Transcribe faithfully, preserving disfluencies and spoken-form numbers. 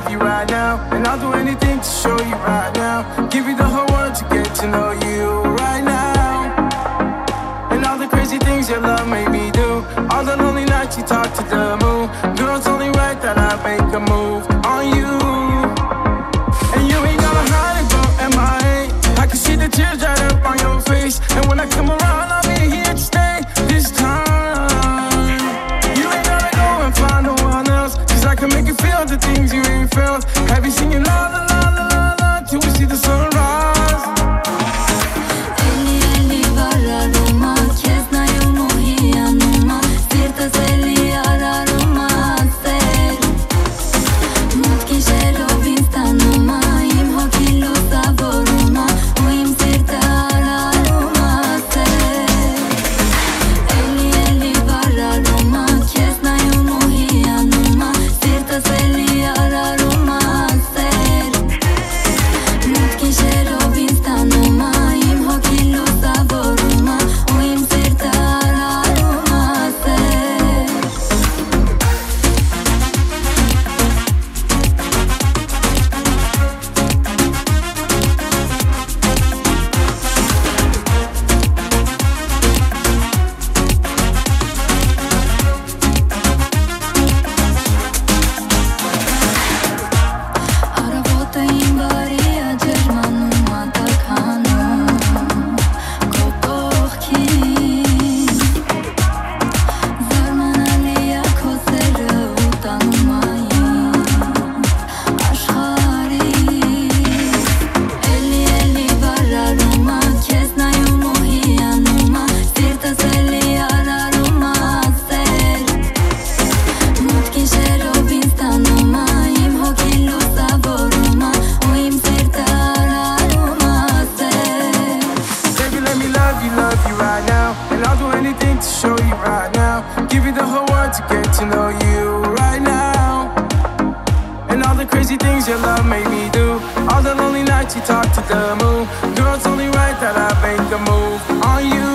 love you right now, and I'll do anything to show you right now. Give you the whole world to get to know you right now, and all the crazy things your love made me do, all the lonely nights you talk to the moon. Girl, it's only right that I make a move on you, and you ain't gonna hide it from M I A I can see the tears right up on your face, and when I come around, I'll be here to stay this time. I can make you feel the things you ain't felt. Have you seen your la la la la la till we see the sunrise? You talk to the moon. Girl, it's only right that I make a move on you.